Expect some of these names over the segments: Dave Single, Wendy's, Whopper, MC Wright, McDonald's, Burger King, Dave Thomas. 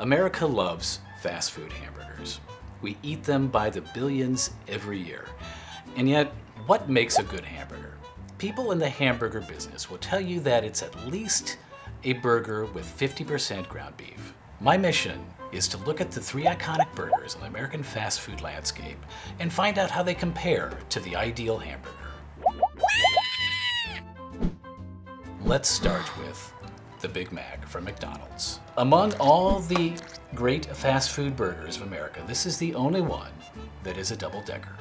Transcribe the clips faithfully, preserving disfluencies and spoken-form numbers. America loves fast food hamburgers. We eat them by the billions every year. And yet, what makes a good hamburger? People in the hamburger business will tell you that it's at least a burger with fifty percent ground beef. My mission is to look at the three iconic burgers in the American fast food landscape and find out how they compare to the ideal hamburger. Let's start with the Big Mac from McDonald's. Among all the great fast food burgers of America, this is the only one that is a double-decker.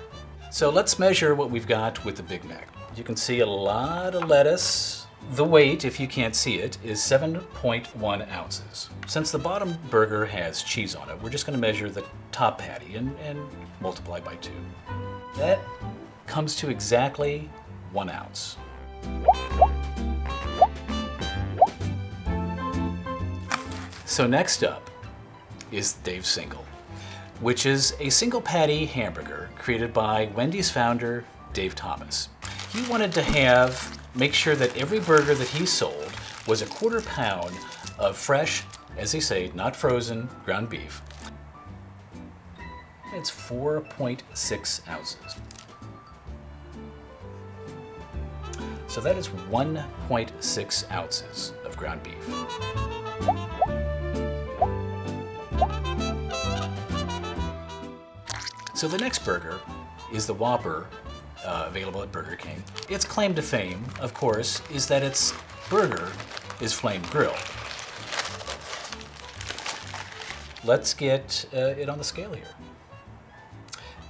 So let's measure what we've got with the Big Mac. You can see a lot of lettuce. The weight, if you can't see it, is seven point one ounces. Since the bottom burger has cheese on it, we're just going to measure the top patty and, and multiply by two. That comes to exactly one ounce. So next up is Dave Single, which is a single patty hamburger created by Wendy's founder, Dave Thomas. He wanted to have, make sure that every burger that he sold was a quarter pound of fresh, as they say, not frozen, ground beef. It's four point six ounces. So that is one point six ounces of ground beef. So the next burger is the Whopper, uh, available at Burger King. Its claim to fame, of course, is that its burger is flame grilled. Let's get uh, it on the scale here.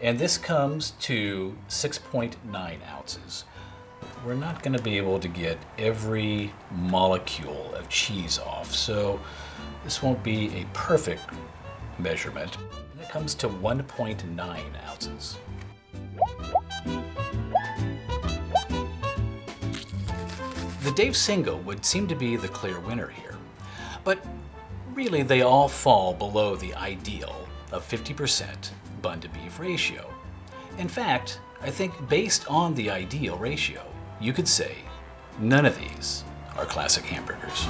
And this comes to six point nine ounces. We're not going to be able to get every molecule of cheese off, so this won't be a perfect measurement. That comes to one point nine ounces. The Dave Single would seem to be the clear winner here, but really they all fall below the ideal of fifty percent bun to beef ratio. In fact, I think based on the ideal ratio, you could say none of these are classic hamburgers.